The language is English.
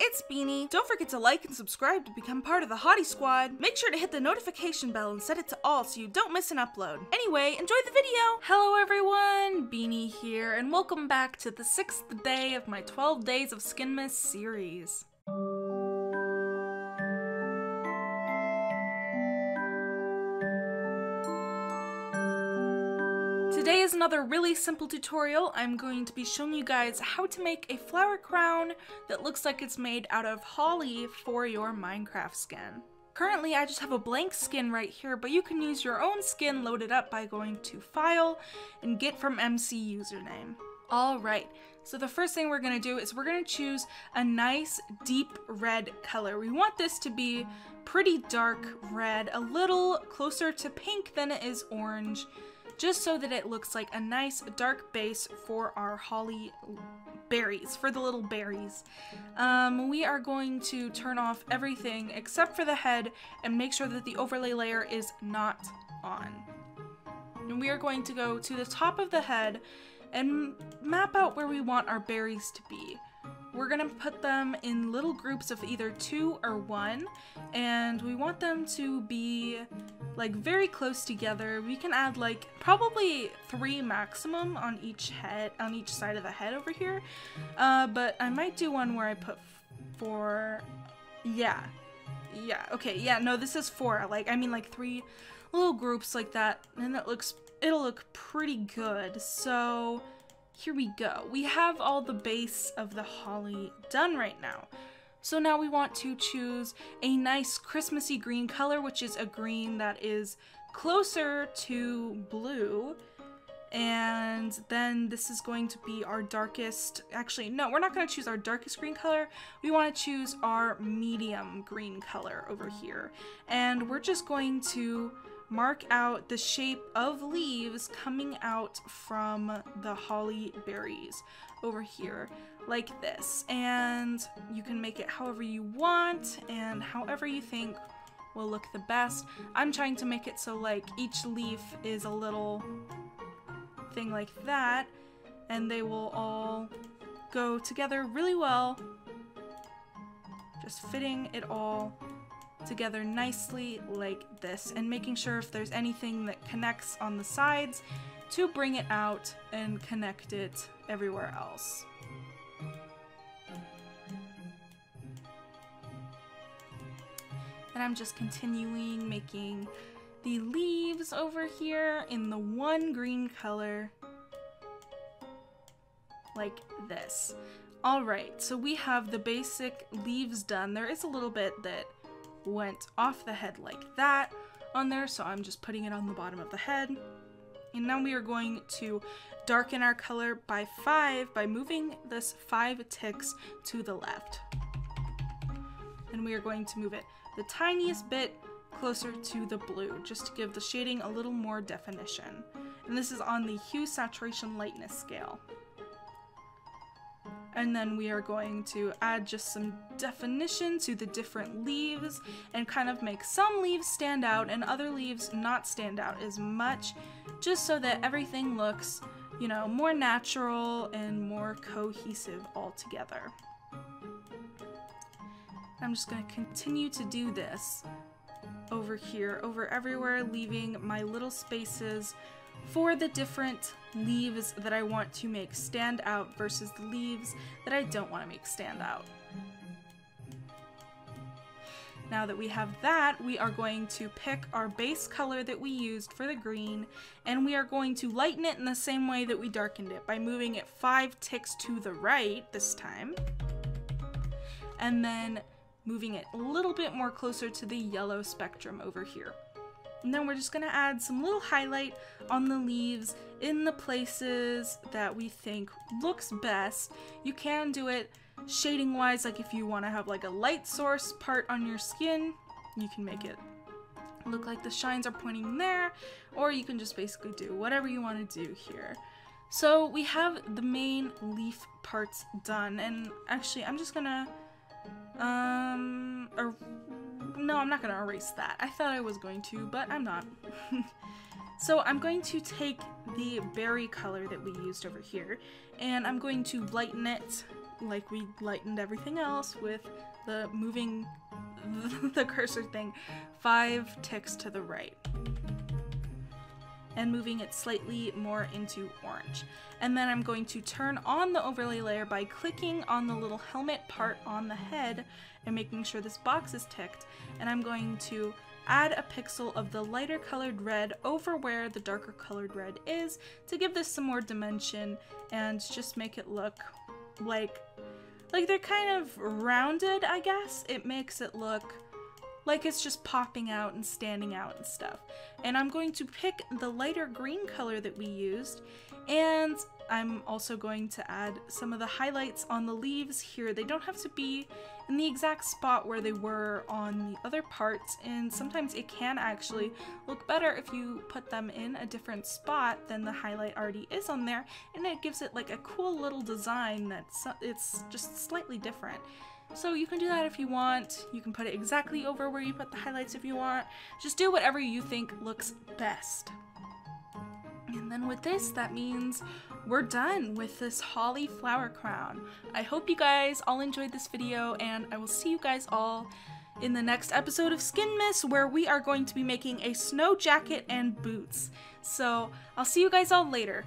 it's Beanie. Don't forget to like and subscribe to become part of the Hottie Squad. Make sure to hit the notification bell and set it to all so you don't miss an upload. Anyway, enjoy the video! Hello everyone, Beanie here, and welcome back to the 6th day of my 12 Days of Skinmas series. Today is another really simple tutorial. I'm going to be showing you guys how to make a flower crown that looks like it's made out of holly for your Minecraft skin. Currently I just have a blank skin right here, but you can use your own skin loaded up by going to File and Get from MC Username. Alright, so the first thing we're going to do is we're going to choose a nice deep red color. We want this to be pretty dark red, a little closer to pink than it is orange, just so that it looks like a nice dark base for our holly berries, for the little berries. We are going to turn off everything except for the head and make sure that the overlay layer is not on. And we are going to go to the top of the head and map out where we want our berries to be. We're gonna put them in little groups of either 2 or 1, and we want them to be like very close together. We can add like probably 3 maximum on each head, on each side of the head over here, but I might do one where I put 4. Yeah, okay, yeah, no, this is 4. Like, I mean, like 3 little groups like that, and it'll look pretty good. So here we go. We have all the base of the holly done right now. So now we want to choose a nice Christmassy green color, which is a green that is closer to blue. And then this is going to be our darkest, actually, no, we're not going to choose our darkest green color. We want to choose our medium green color over here. And we're just going to mark out the shape of leaves coming out from the holly berries over here like this, and you can make it however you want and however you think will look the best. I'm trying to make it so like each leaf is a little thing like that, and they will all go together really well, just fitting it all together nicely like this, and making sure if there's anything that connects on the sides to bring it out and connect it everywhere else. And I'm just continuing making the leaves over here in the 1 green color like this. Alright, so we have the basic leaves done. There is a little bit that went off the head like that on there, so I'm just putting it on the bottom of the head. And now we are going to darken our color by 5 by moving this 5 ticks to the left, and we are going to move it the tiniest bit closer to the blue, just to give the shading a little more definition. And this is on the hue, saturation, lightness scale. And then we are going to add just some definition to the different leaves and kind of make some leaves stand out and other leaves not stand out as much, just so that everything looks, you know, more natural and more cohesive altogether. I'm just going to continue to do this over here, over everywhere, leaving my little spaces for the different leaves that I want to make stand out versus the leaves that I don't want to make stand out. Now that we have that, we are going to pick our base color that we used for the green, and we are going to lighten it in the same way that we darkened it, by moving it 5 ticks to the right this time, and then moving it a little bit more closer to the yellow spectrum over here. And then we're just going to add some little highlight on the leaves in the places that we think looks best. You can do it shading wise, like if you want to have like a light source part on your skin, you can make it look like the shines are pointing there, or you can just basically do whatever you want to do here. So we have the main leaf parts done, and actually I'm just going to, no, I'm not going to erase that. I thought I was going to, but I'm not. So I'm going to take the berry color that we used over here, and I'm going to lighten it like we lightened everything else with the moving the cursor thing 5 ticks to the right and moving it slightly more into orange. And then I'm going to turn on the overlay layer by clicking on the little helmet part on the head and making sure this box is ticked, and I'm going to add a pixel of the lighter colored red over where the darker colored red is to give this some more dimension and just make it look like they're kind of rounded, I guess. It makes it look like it's just popping out and standing out and stuff. And I'm going to pick the lighter green color that we used, and I'm also going to add some of the highlights on the leaves here. They don't have to be in the exact spot where they were on the other parts, and sometimes it can actually look better if you put them in a different spot than the highlight already is on there, and it gives it like a cool little design that's it's just slightly different. So you can do that if you want. You can put it exactly over where you put the highlights if you want. Just do whatever you think looks best. And then with this, that means we're done with this holly flower crown. I hope you guys all enjoyed this video, and I will see you guys all in the next episode of Skinmas, where we are going to be making a snow jacket and boots. So I'll see you guys all later.